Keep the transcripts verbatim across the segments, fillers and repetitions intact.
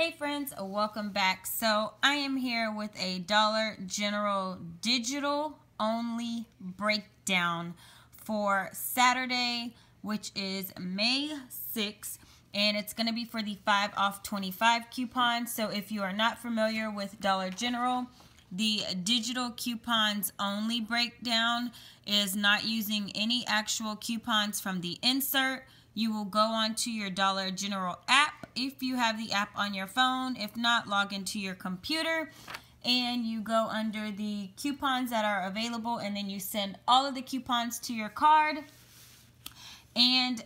Hey friends, welcome back. So I am here with a Dollar General digital only breakdown for Saturday, which is May sixth, and it's going to be for the five off twenty-five coupon. So if you are not familiar with Dollar General, the digital coupons only breakdown is not using any actual coupons from the insert. You will go onto your Dollar General app if you have the app on your phone. If not, log into your computer and you go under the coupons that are available, and then you send all of the coupons to your card. And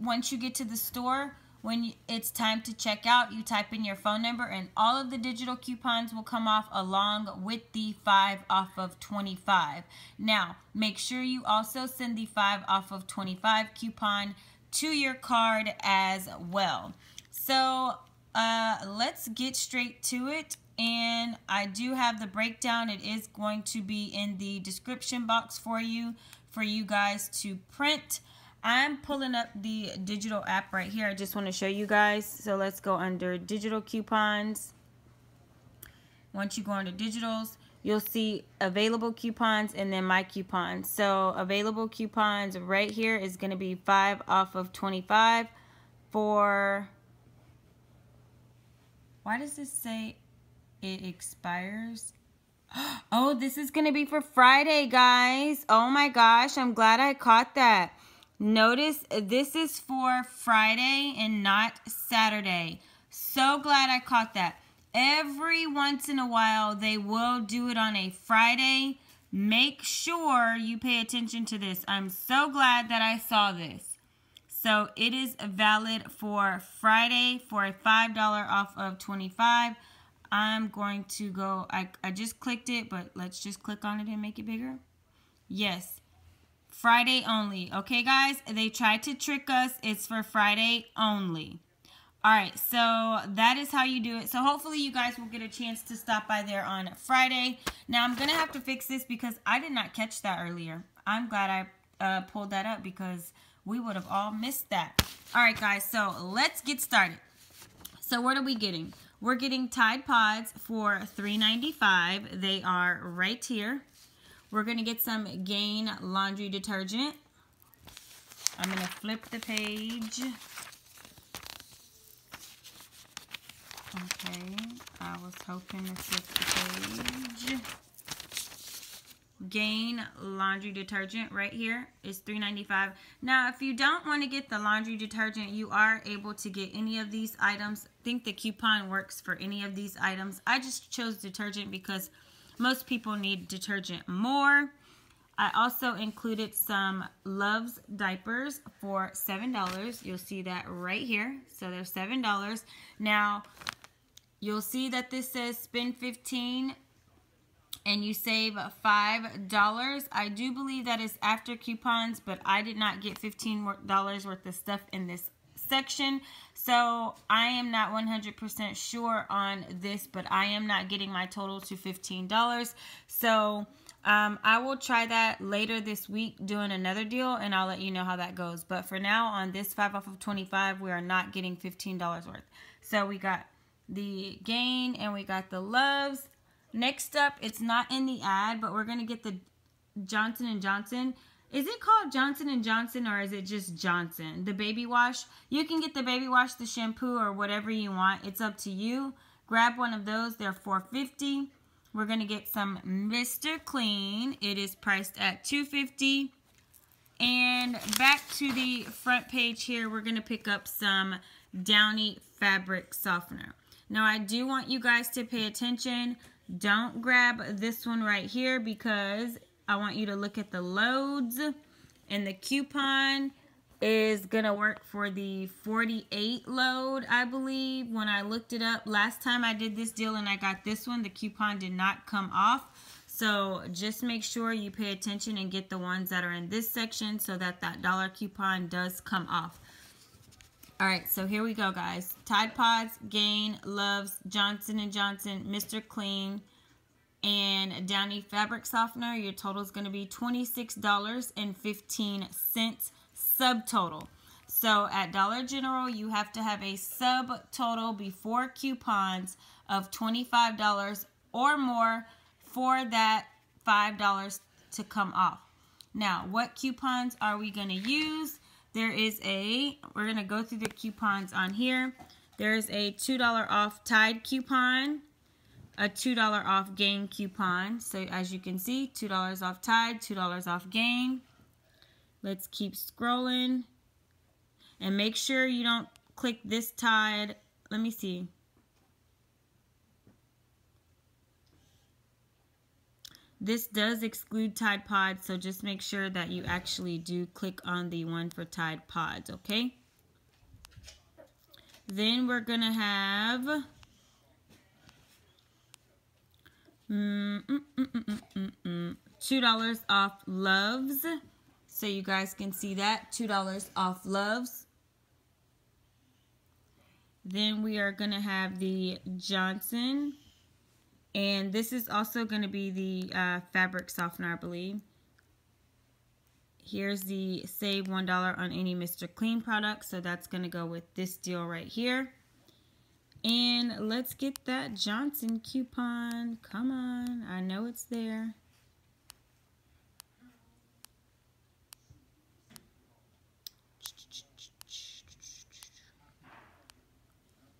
once you get to the store, when it's time to check out, you type in your phone number and all of the digital coupons will come off along with the five off of twenty-five. Now, make sure you also send the five off of twenty-five coupon to your card as well. So uh, let's get straight to it, and I do have the breakdown. It is going to be in the description box for you for you guys to print. I'm pulling up the digital app right here. I just want to show you guys. So let's go under digital coupons. Once you go under digitals, you'll see available coupons and then my coupons. So available coupons right here is going to be five off of twenty-five for, why does this say it expires? Oh, this is going to be for Friday, guys. Oh my gosh, I'm glad I caught that. Notice this is for Friday and not Saturday. So glad I caught that. Every once in a while, they will do it on a Friday. Make sure you pay attention to this. I'm so glad that I saw this. So it is valid for Friday for a five off of twenty-five. I'm going to go, I, I just clicked it, but let's just click on it and make it bigger. Yes, Friday only. Okay, guys, they tried to trick us. It's for Friday only. All right, so that is how you do it. So hopefully you guys will get a chance to stop by there on Friday. Now, I'm going to have to fix this because I did not catch that earlier. I'm glad I uh, pulled that up because we would have all missed that. All right, guys, so let's get started. So what are we getting? We're getting Tide Pods for three ninety-five. They are right here. We're going to get some Gain laundry detergent. I'm going to flip the page. Okay, I was hoping to flip the page. Gain laundry detergent right here is three ninety-five. Now, if you don't want to get the laundry detergent, you are able to get any of these items. I think the coupon works for any of these items. I just chose detergent because most people need detergent more. I also included some Love's diapers for seven dollars. You'll see that right here. So they're seven dollars. Now, you'll see that this says spend fifteen dollars and you save five dollars. I do believe that is after coupons, but I did not get fifteen dollars worth of stuff in this section. So I am not one hundred percent sure on this, but I am not getting my total to fifteen dollars. So um, I will try that later this week doing another deal, and I'll let you know how that goes. But for now, on this five off of twenty-five, we are not getting fifteen dollars worth. So we got the Gain and we got the Love's. Next up, it's not in the ad, but we're going to get the Johnson and Johnson. Is it called Johnson and Johnson or is it just Johnson? The baby wash. You can get the baby wash, the shampoo, or whatever you want. It's up to you. Grab one of those. They're four fifty. We're going to get some Mister Clean. It is priced at two fifty. And back to the front page here, we're going to pick up some Downy fabric softener. Now, I do want you guys to pay attention. Don't grab this one right here because I want you to look at the loads. And the coupon is going to work for the forty-eight load, I believe. When I looked it up last time I did this deal and I got this one, the coupon did not come off. So just make sure you pay attention and get the ones that are in this section so that that dollar coupon does come off. All right, so here we go, guys. Tide Pods, Gain, Love's, Johnson and Johnson, Mister Clean, and Downy fabric softener. Your total is going to be twenty-six dollars and fifteen cents subtotal. So at Dollar General, you have to have a subtotal before coupons of twenty-five dollars or more for that five dollars to come off. Now, what coupons are we going to use? There is a, we're going to go through the coupons on here. There is a two dollar off Tide coupon, a two dollar off Gain coupon. So as you can see, two dollars off Tide, two dollars off Gain. Let's keep scrolling. And make sure you don't click this Tide. Let me see. This does exclude Tide Pods, so just make sure that you actually do click on the one for Tide Pods, okay? Then we're going to have mm, mm, mm, mm, mm, mm, two dollars off Love's. So you guys can see that, two dollars off Love's. Then we are going to have the Johnson. And this is also going to be the uh, fabric softener, I believe. Here's the save one dollar on any Mister Clean product. So that's going to go with this deal right here. And let's get that Johnson coupon. Come on. I know it's there.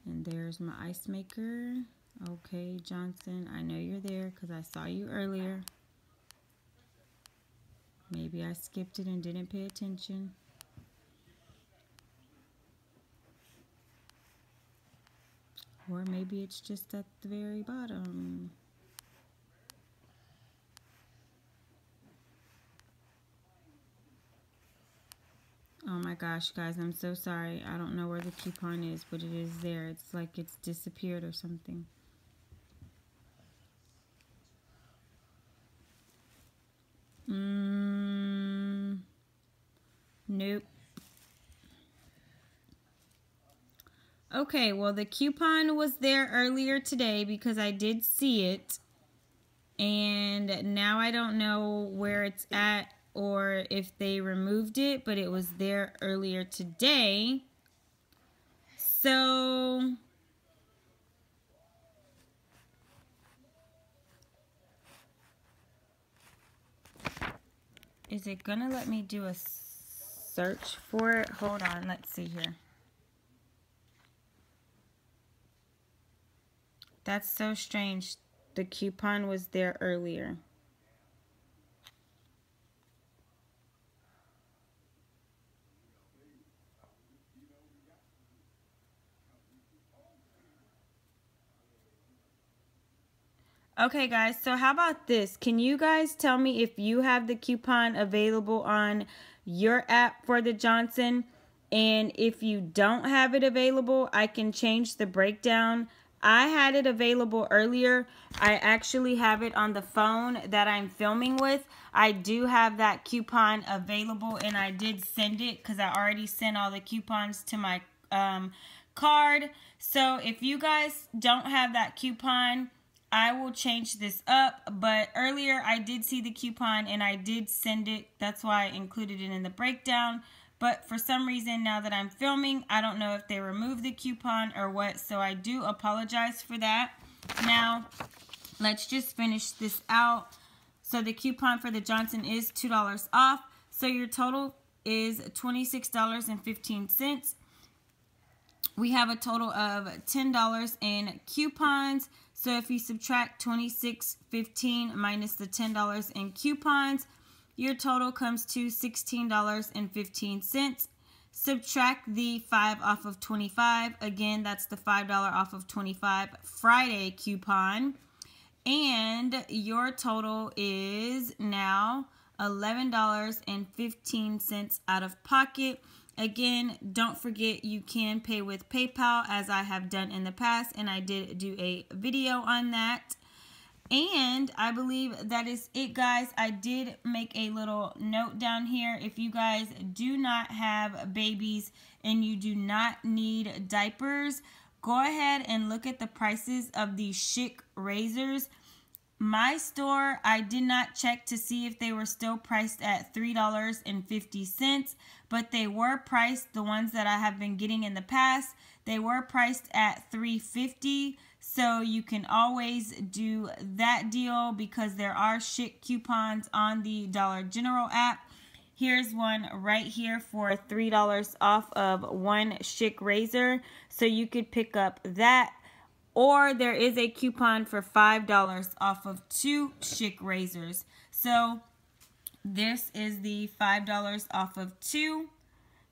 And there's my ice maker. Okay, Johnson, I know you're there because I saw you earlier. Maybe I skipped it and didn't pay attention. Or maybe it's just at the very bottom. Oh my gosh, guys, I'm so sorry. I don't know where the coupon is, but it is there. It's like it's disappeared or something. Mm, nope. Okay, well, the coupon was there earlier today because I did see it, and now I don't know where it's at or if they removed it, but it was there earlier today. So is it gonna let me do a search for it? Hold on, let's see here. That's so strange. The coupon was there earlier. Okay, guys, so how about this? Can you guys tell me if you have the coupon available on your app for the Johnson? And if you don't have it available, I can change the breakdown. I had it available earlier. I actually have it on the phone that I'm filming with. I do have that coupon available, and I did send it because I already sent all the coupons to my um, card. So if you guys don't have that coupon, I will change this up, but earlier I did see the coupon and I did send it. That's why I included it in the breakdown, but for some reason now that I'm filming, I don't know if they removed the coupon or what, so I do apologize for that. Now, let's just finish this out. So the coupon for the Johnson is two dollars off, so your total is twenty-six dollars and fifteen cents. We have a total of ten dollars in coupons. So if you subtract twenty-six fifteen minus the ten dollars in coupons, your total comes to sixteen dollars and fifteen cents. Subtract the five off of twenty-five. Again, that's the five dollars off of twenty-five Friday coupon. And your total is now eleven dollars and fifteen cents out of pocket. Again, don't forget you can pay with PayPal as I have done in the past, and I did do a video on that. And I believe that is it, guys. I did make a little note down here. If you guys do not have babies and you do not need diapers, go ahead and look at the prices of these Schick razors. My store, I did not check to see if they were still priced at three dollars and fifty cents, but they were priced, the ones that I have been getting in the past, they were priced at three fifty. So you can always do that deal because there are Schick coupons on the Dollar General app. Here's one right here for three dollars off of one Schick razor. So you could pick up that. Or there is a coupon for five dollars off of two Schick razors. So this is the five dollars off of two.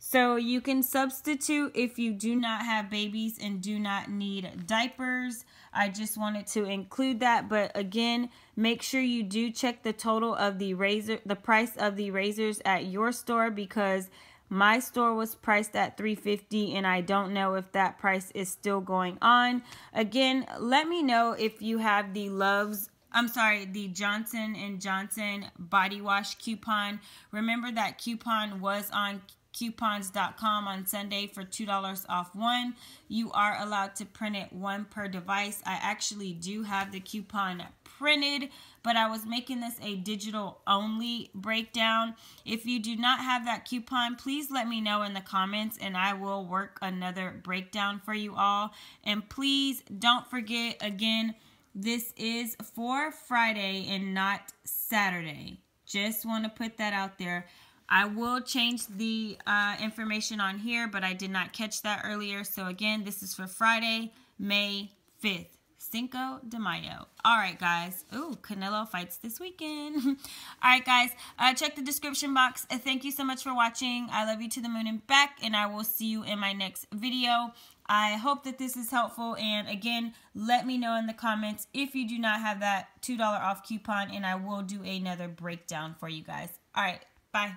So you can substitute if you do not have babies and do not need diapers. I just wanted to include that. But again, make sure you do check the total of the razor, the price of the razors at your store, because my store was priced at three fifty, and I don't know if that price is still going on. Again, let me know if you have the Love's, I'm sorry, the Johnson and Johnson body wash coupon. Remember that coupon was on Coupons dot com on Sunday for two dollars off one. You are allowed to print it one per device. I actually do have the coupon printed, but I was making this a digital only breakdown. If you do not have that coupon, please let me know in the comments and I will work another breakdown for you all. And please don't forget, again, this is for Friday and not Saturday. Just want to put that out there. I will change the uh, information on here, but I did not catch that earlier. So again, this is for Friday, May fifth, Cinco de Mayo. All right, guys. Ooh, Canelo fights this weekend. All right, guys. Uh, check the description box. Uh, thank you so much for watching. I love you to the moon and back, and I will see you in my next video. I hope that this is helpful, and again, let me know in the comments if you do not have that two dollars off coupon, and I will do another breakdown for you guys. All right, bye.